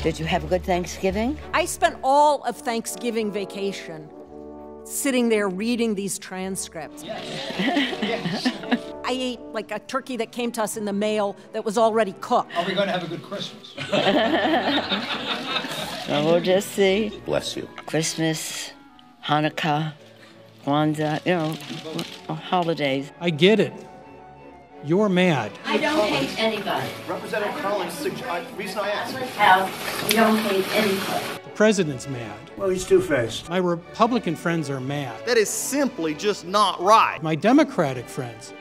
Did you have a good Thanksgiving? I spent all of Thanksgiving vacation sitting there reading these transcripts. Yes. Yes. I ate like a turkey that came to us in the mail that was already cooked. Are we going to have a good Christmas? Well, we'll just see. Bless you. Christmas, Hanukkah, Kwanzaa, you know, holidays. I get it. You're mad. I don't hate anybody. Representative Collins, the reason I asked. You don't hate anybody. The president's mad. Well, he's two-faced. My Republican friends are mad. That is simply just not right. My Democratic friends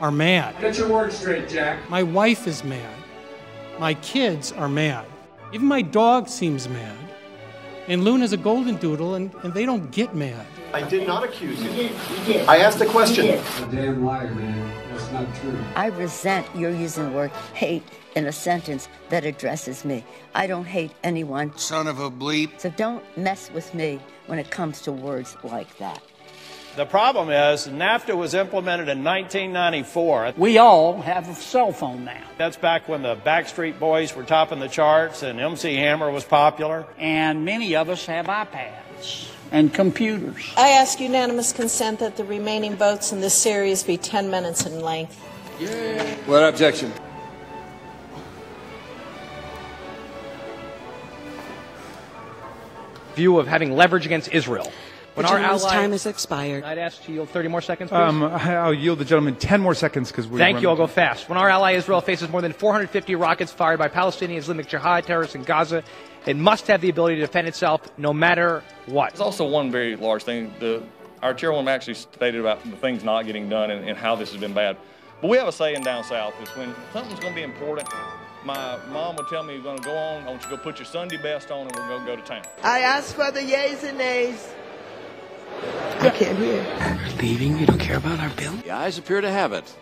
are mad. Get your words straight, Jack. My wife is mad. My kids are mad. Even my dog seems mad. And Luna's a golden doodle, and they don't get mad. I did not accuse you. You did. I asked a question. You're a damn liar, man. That's not true. I resent your using the word hate in a sentence that addresses me. I don't hate anyone. Son of a bleep. So don't mess with me when it comes to words like that. The problem is NAFTA was implemented in 1994. We all have a cell phone now. That's back when the Backstreet Boys were topping the charts and MC Hammer was popular. And many of us have iPads and computers. I ask unanimous consent that the remaining votes in this series be 10 minutes in length. Yeah. Without objection. View of having leverage against Israel. When the gentleman's time has expired. I'd ask to yield 30 more seconds, please. I'll yield the gentleman 10 more seconds because we're Thank you. I'll go fast. When our ally Israel faces more than 450 rockets fired by Palestinian Islamic Jihad terrorists in Gaza, it must have the ability to defend itself no matter what. There's also one very large thing. Our chairwoman actually stated about the things not getting done and how this has been bad. But we have a saying down south is when something's going to be important, my mom would tell me, you're going to go on, I want you to go put your Sunday best on and we're going to go to town. I ask for the yeas and nays. I can't hear. We're leaving? You don't care about our bill? The eyes appear to have it.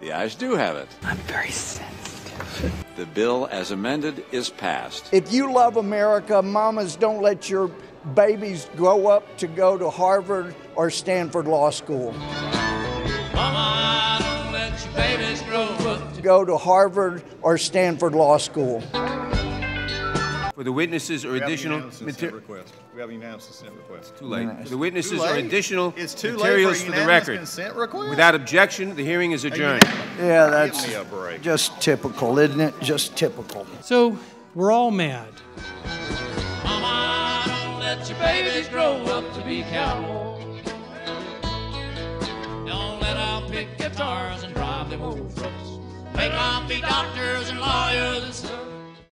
The eyes do have it. I'm very sensitive. The bill as amended is passed. If you love America, mamas, don't let your babies grow up to go to Harvard or Stanford Law School. Mama, don't let your babies grow up to go to Harvard or Stanford Law School. For the witnesses or additional materials. We have a unanimous consent request. Too late. For the witnesses or additional materials for the record. Without objection, the hearing is adjourned. Yeah, that's just typical, isn't it? Just typical. So we're all mad. Mama, don't let your babies grow up to be cowboys. Don't let them pick guitars and drive them old trucks. Make them be doctors and lawyers.